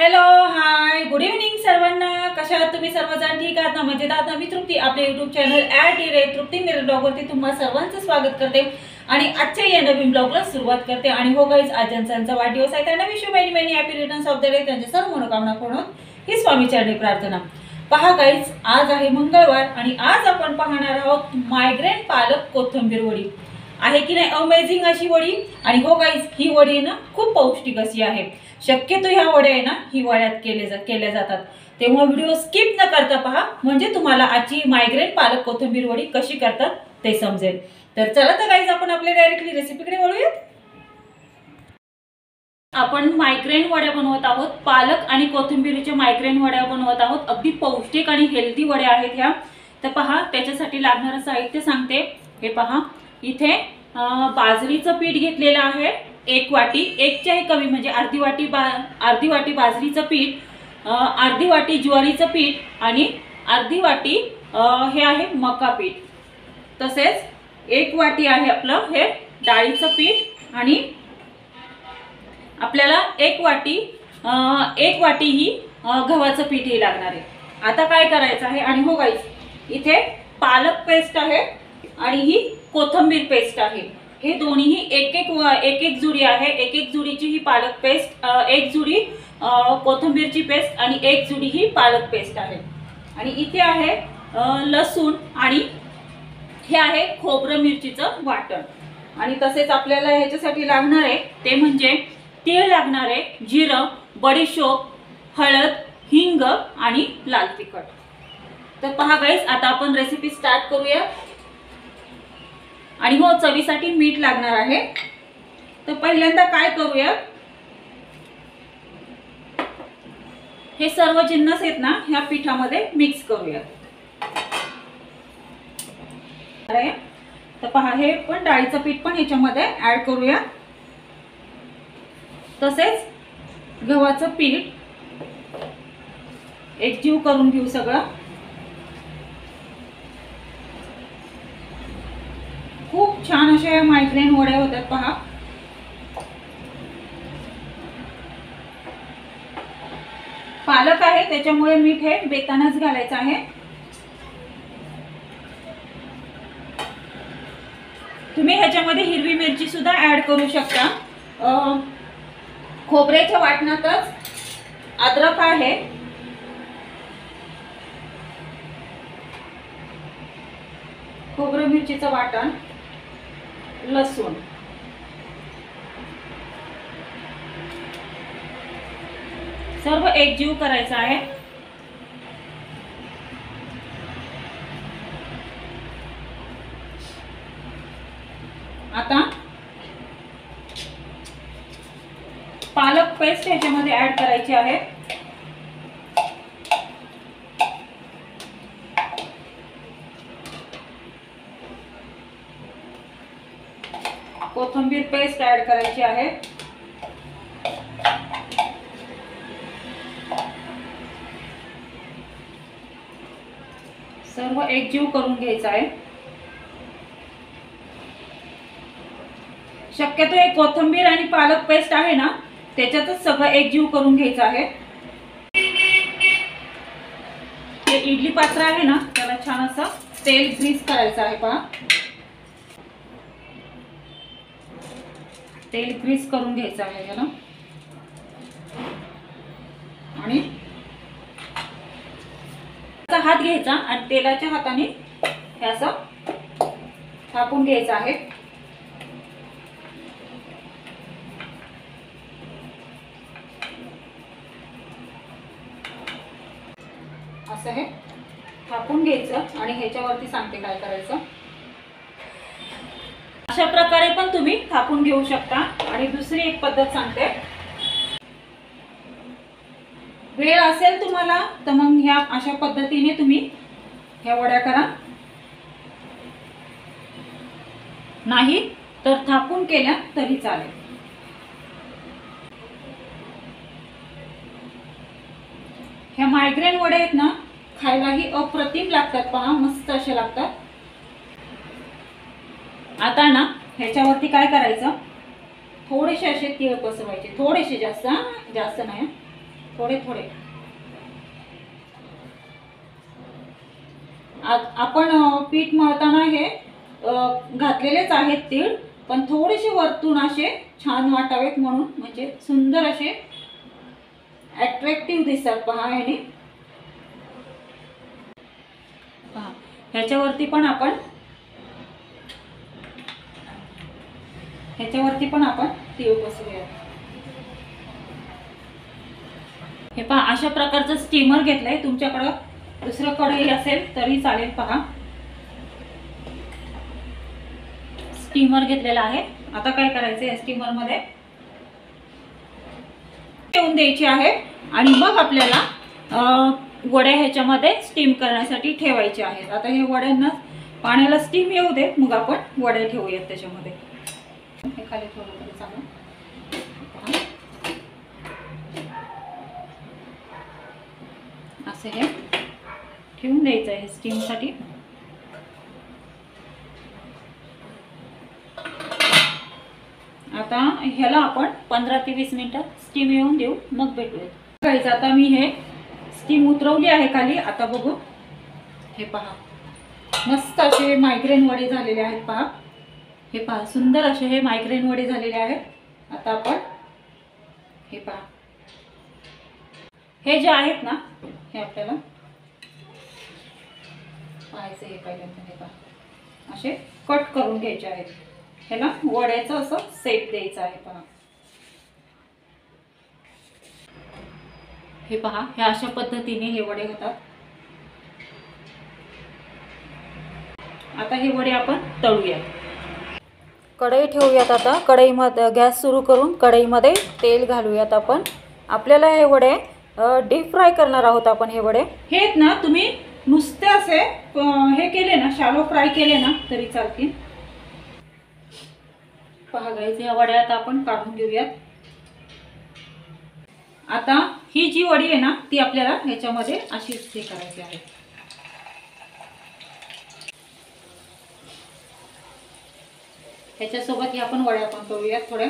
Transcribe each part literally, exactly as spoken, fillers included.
Hello hi good evening सर्वांना. कशा आहात तुम्ही सर्वजण? ठीक आहात ना? मजेत आहात ना? मी तृप्ती आपले यूट्यूब चॅनल ॲट तृप्ती मिरर ब्लॉगवरती तुम्हा सर्वांचं स्वागत करते आणि आजच्या या नवीन ब्लॉगला सुरुवात करते. आणि हो गाईज, आज ज्यांचा वाढदिवस आहे त्यांना wish you many many happy returns of the day. त्यांच्या सर्व मनोकामना पूर्ण ही स्वामीचरणी प्रार्थना. पहा गाईज, आज आहे मंगळवार आणि आज आपण पाहणार आहोत मायग्रेन पालक कोथिंबीर वडी. आहे की नाही अमेझिंग अशी वडी? आणि हो गाईज, ही वडी आहे ना खूप पौष्टिक अशी आहे. शक्यतो ह्या वड्या आहे ना हिवाळ्यात केल्या केल्या जातात, तेव्हा व्हिडिओ स्किप न करता पहा, म्हणजे तुम्हाला आजची मायग्रेन पालक कोथिंबीर वडी कशी करतात ते समजेल. तर चला तर गाईज, आपण आपल्या डायरेक्टली रेसिपीकडे वळूयात. आपण मायग्रेन वड्या बनवत आहोत, पालक आणि कोथिंबीरच्या मायग्रेन वड्या बनवत आहोत. अगदी पौष्टिक आणि हेल्दी वड्या आहेत ह्या. तर पहा, त्याच्यासाठी लागणारं साहित्य सांगते. हे पहा, इथे बाजरीचं पीठ घेतलेलं आहे एक वाटी, एक च्याही कमी म्हणजे अर्धी वाटी बा अर्धी वाटी बाजरीचं पीठ, अर्धी वाटी ज्वारीचं पीठ आणि अर्धी वाटी हे आहे मका पीठ. तसेच एक वाटी आहे आपलं हे डाळीचं पीठ आणि आपल्याला एक वाटी एक वाटी ही गव्हाचं पीठही लागणार आहे. आता काय करायचं आहे, आणि हो गाईज इथे पालक पेस्ट आहे आणि ही कोथिंबीर पेस्ट आहे. हे दोन्हीही एक एक एक एक जुडी आहे. एक एक जुडीची ही पालक पेस्ट, एक जुडी कोथिंबीरची पेस्ट आणि एक जुडी ही पालक पेस्ट आहे. आणि इथे आहे लसूण आणि हे आहे खोबरं मिरचीचं वाटण. आणि तसेच आपल्याला ह्याच्यासाठी लागणार आहे ते म्हणजे तीळ लागणार आहे, जिरं, बडीशोप, हळद, हिंग आणि लाल तिखट. तर पहा गाईस, आता आपण रेसिपी स्टार्ट करूया. आणि हो, चवीसाठी मीठ लागणार आहे. तर पहिल्यांदा काय करूया, हे सर्व जिन्नस आहेत ना ह्या पिठामध्ये मिक्स करूया. तर पहा, हे पण डाळीचं पीठ पण ह्याच्यामध्ये ऍड करूया. तसेच गव्हाचं पीठ एकजीव करून घेऊ सगळं. खूप छान अशा मायग्रेन वड्या होतात पहा. पालक आहे त्याच्यामुळे मीठ हे बेतानच घालायचं आहे. तुम्ही ह्याच्यामध्ये हिरवी मिरची सुद्धा ऍड करू शकता. खोबऱ्याच्या वाटणातच अद्रक आहे खोबरं मिरचीचं वाटण, लसूण, सर्व एकजीव करायचं आहे. आता पालक पेस्ट ह्याच्यामध्ये ऍड करायची आहे. कोथिंबीर पेस्ट ऍड करायची आहे. सर्व एकजीव करून घ्यायचं आहे. शक्यतो हे कोथिंबीर आणि पालक पेस्ट आहे ना त्याच्यातच सगळं एकजीव करून घ्यायचं आहे. ते इडली पात्र आहे ना त्याला छान असं तेल ग्रीस करायचं आहे. पहा, तेल ग्रीस करून घ्यायचं आहे त्याला. आणि हात घ्यायचा आणि तेलाच्या हाताने हे असं थापून घ्यायचं आहे. असं हे थापून घ्यायचं आणि ह्याच्यावरती सांगते काय करायचं. अशा प्रकारे पण तुम्ही थापून घेऊ शकता. आणि दुसरी एक पद्धत सांगते, वेळ असेल तुम्हाला तर मग ह्या अशा पद्धतीने तुम्ही ह्या वड्या करा, नाही तर थापून केल्या तरी चालेल. ह्या मायग्रेन वड्या आहेत ना खायलाही अप्रतिम लागतात पहा, मस्त असे लागतात. आता ना ह्याच्यावरती काय करायचं, थोडेसे असे तीळ पसरवायचे, थोडेसे जास्त जास्त नाही थोडे थोडे. आज आपण पीठ मळताना हे घातलेलेच आहेत तीळ, पण थोडेसे वरतून असे छान वाटावेत म्हणून, म्हणजे सुंदर असे अट्रॅक्टिव्ह दिसतात. पहा याने, पहा ह्याच्यावरती पण आपण ह्याच्यावरती पण आपण तीळ पसरूया. हे पहा अशा प्रकारचं स्टीमर घेतलंय. तुमच्याकडे दुसरा कढई असेल तरी चालेल. पहा स्टीमर घेतलेला आहे. आता काय करायचं, या स्टीमर मध्ये ठेवून द्यायची आहे आणि मग आपल्याला वड्या ह्याच्यामध्ये स्टीम करण्यासाठी ठेवायचे आहेत. आता हे वड्यांना पाण्याला स्टीम येऊ दे, मग आपण वड्या ठेवूयात त्याच्यामध्ये. हे खाली थोडं चांगलं असं हे ठेवून द्यायचं आहे स्टीम साठी. आता ह्याला आपण पंधरा ते वीस मिनिटात स्टीम येऊन देऊ, मग भेटूयात. गाईज आता मी हे स्टीम उतरवली आहे खाली. आता बघू, हे पहा मस्त असे मायग्रेन वडे झालेले आहेत. पहा हे पहा सुंदर असे हे मायग्रेन वडे झालेले आहेत. आता आपण हे पहा हे जे आहेत ना, हे आपल्याला पाहायचं. हे पहिल्यांदा हे पहा असे कट करून घ्यायचे आहेत. ह्याला वड्याचं असं सेप द्यायचं आहे. पहा हे पहा ह्या अशा पद्धतीने हे वडे होतात. आता हे वडे आपण तळूया. कढई ठेवूयात. आता कढईमध्ये गॅस सुरू करून कढईमध्ये तेल घालूयात. आपण आपल्याला हे वडे डीप फ्राय करणार आहोत. आपण हे वडे हेत ना, तुम्ही नुसते असे हे केले ना, शालो फ्राय केले ना तरी चालतील. पहा गाईज ह्या वड्या आता आपण काढून घेऊयात. आता ही जी वडी आहे ना ती आपल्याला ह्याच्यामध्ये अशीच हे करायची आहे. ह्याच्यासोबत ही आपण वड्या पण तळूयात थोड्या.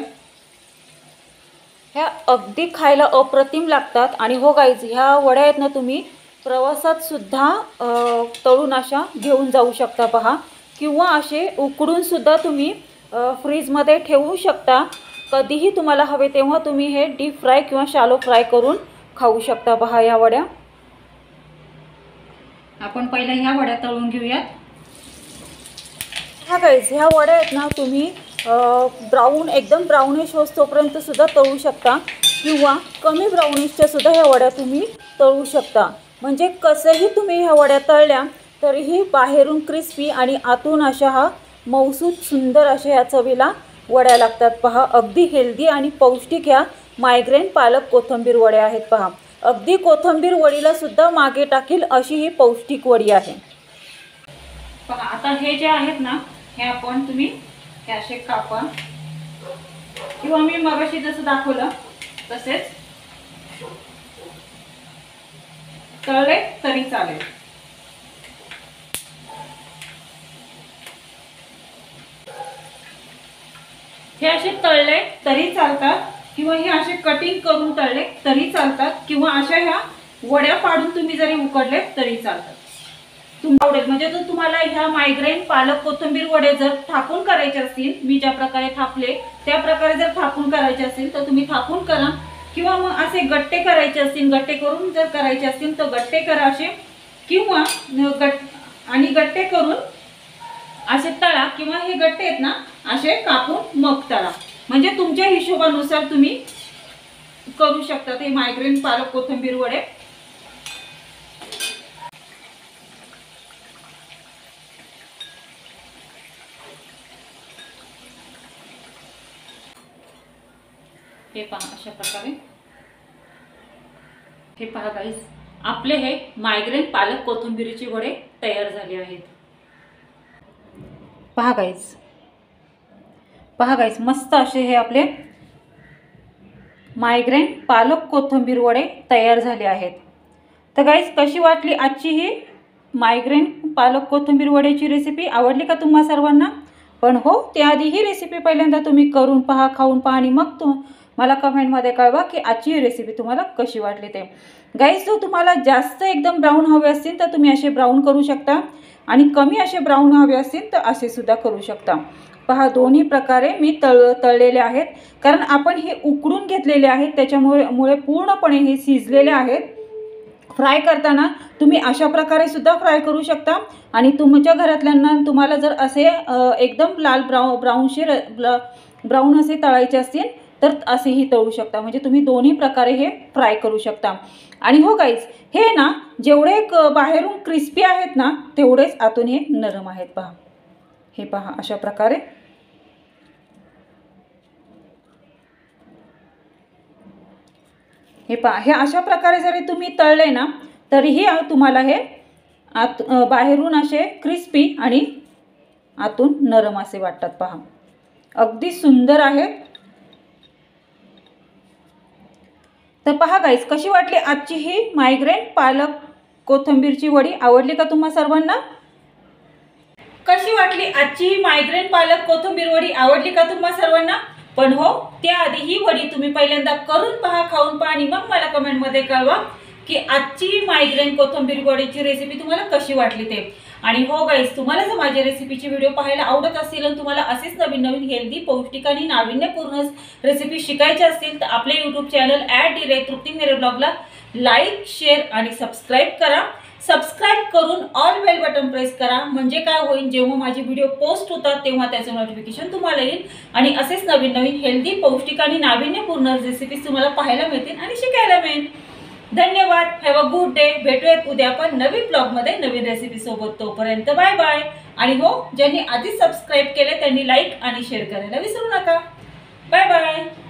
ह्या अगदी खायला अप्रतिम लागतात. आणि हो गाईज ह्या वड्या आहेत ना, तुम्ही प्रवासात सुद्धा तळून अशा घेऊन जाऊ शकता. पहा, किंवा असे उकडून सुद्धा तुम्ही फ्रीजमध्ये ठेवू शकता. कधीही तुम्हाला हवे तेव्हा तुम्ही हे डीप फ्राय किंवा शालो फ्राय करून खाऊ शकता. पहा या वड्या आपण पहिल्या ह्या वड्या तळून घेऊयात. हा गाईज ह्या वड्या आहेत ना, तुम्ही ब्राऊन एकदम ब्राऊनिश होईपर्यंत सुद्धा तळू शकता, किंवा कमी ब्राऊनिशच्या सुद्धा ह्या वड्या तुम्ही तळू शकता. म्हणजे कसंही तुम्ही ह्या वड्या तळल्या तरीही बाहेरून क्रिस्पी आणि आतून अशा हा मौसूद सुंदर अशा ह्या चवीला वड्या लागतात. पहा अगदी हेल्दी आणि पौष्टिक ह्या मायग्रेन पालक कोथिंबीर वड्या आहेत. पहा अगदी कोथिंबीर वडीला सुद्धा मागे टाकील अशी ही पौष्टिक वडी आहे. पहा आता हे जे आहेत ना, हे आपण तुम्ही हे असे कापा, किंवा मी मगाशी जसं दाखवलं तसेच तळले तरी चालेल. हे असे तळले तरी चालतात, किंवा हे असे कटिंग करून तळले तरी चालतात, किंवा अशा ह्या वड्या पाडून तुम्ही जरी उकडले तरी चालतात. तुम्हाला आवडेल म्हणजे जर तुम्हाला ह्या मायग्रेन पालक कोथिंबीर वडे जर थापून करायचे असतील, मी ज्या प्रकारे थापले त्या प्रकारे जर थापून करायचे असतील तर तुम्ही थापून करा, किंवा मग असे गट्टे करायचे असतील, गट्टे करून जर करायचे असतील तर गट्टे करा असे, किंवा गट आणि गट्टे करून असे तळा, किंवा हे गट्टे आहेत ना असे कापून मग तळा. म्हणजे तुमच्या हिशोबानुसार तुम्ही करू शकता हे मायग्रेन पालक कोथिंबीर वडे. हे पहा अशा प्रकारे हे पहा गाईज आपले हे मायग्रेन पालक कोथिंबीरचे वडे तयार झाले आहेत. पहा गाईज पहा गाईज मस्त असे हे आपले मायग्रेन पालक कोथिंबीर वडे तयार झाले आहेत. तर गाईज कशी वाटली आजची ही मायग्रेन पालक कोथिंबीर वड्याची रेसिपी? आवडली का तुम्हा सर्वांना? पण हो, त्याआधी ही रेसिपी पहिल्यांदा तुम्ही करून पहा, खाऊन पहा आणि मग तुम मला कमेंटमध्ये कळवा की आजची रेसिपी तुम्हाला कशी वाटली ते। गाइस जो तुम्हाला जास्त एकदम ब्राउन हवे असतील तर तुम्ही असे ब्राउन करू शकता आणि कमी असे ब्राउन हवे असतील तर असे सुद्धा करू शकता। पहा दोन्ही प्रकारे मी तळ तळलेले आहेत कारण आपण हे उकडून घेतलेले आहेत त्याच्यामुळे मुळे पूर्णपणे हे शिजलेले आहेत। फ्राय करताना तुम्ही अशा प्रकारे सुद्धा फ्राय करू शकता आणि तुमच्या घरातल्यांना तुम्हाला जर असे एकदम लाल ब्राउ ब्राउनशीर ब्राउन असे तळायचे असतील तर असेही तळू शकता। म्हणजे तुम्ही दोन्ही प्रकारे हे फ्राय करू शकता। आणि हो गाइस हे ना जेवढे बाहेरून क्रिस्पी आहेत ना तेवढेच आतून हे नरम आहेत। पहा हे पहा अशा प्रकारे हे पहा हे अशा प्रकारे जरी तुम्ही तळले ना तरीही तुम्हाला हे आत बाहेरून असे क्रिस्पी आणि आतून नरम असे वाटतात। पहा अगदी सुंदर आहेत। तर पहा गाइस कशी वाटली आजची ही मायग्रेन पालक कोथिंबीरची वडी। आवडली का तुम्हा सर्वांना? कशी वाटली आजची ही मायग्रेन पालक कोथिंबीर वडी? आवडली का तुम्हा सर्वांना? पण हो त्याआधी ही वडी तुम्ही पहिल्यांदा करून पहा, खाऊन पहा आणि मग मला कमेंट मध्ये कळवा की आजची मायग्रेन कोथिंबीर वडीची रेसिपी तुम्हाला कशी वाटली ते। आणि हो गाइस तुम्हाला जर माझ्या रेसिपीचे व्हिडिओ पाहायला आवडत असतील आणि तुम्हाला असेच नवीन नवीन हेल्दी पौष्टिक आणि नाविन्यपूर्ण रेसिपी शिकायचे असतील तर आपले YouTube channel at Trupti Hingmire कुकिंगला लाईक शेअर आणि सबस्क्राइब करा। सबस्क्राइब करून ऑल बेल बटन प्रेस करा म्हणजे काय होईल जेव्हा माझे व्हिडिओ पोस्ट होतात तेव्हा त्याचे नोटिफिकेशन तुम्हाला येईल आणि असेच नवीन नवीन हेल्दी पौष्टिक आणि नाविन्यपूर्ण रेसिपीज तुम्हाला पाहायला मिळतील आणि शिकायला मिळेल। धन्यवाद। Have a good day. भेटूयात उद्या पण नवीन ब्लॉगमध्ये नवीन रेसिपी सोबत। तोपर्यंत बाय बाय। आणि हो ज्यांनी आधी सबस्क्राइब केले त्यांनी लाईक आणि शेअर करायला विसरू नका। Bye bye.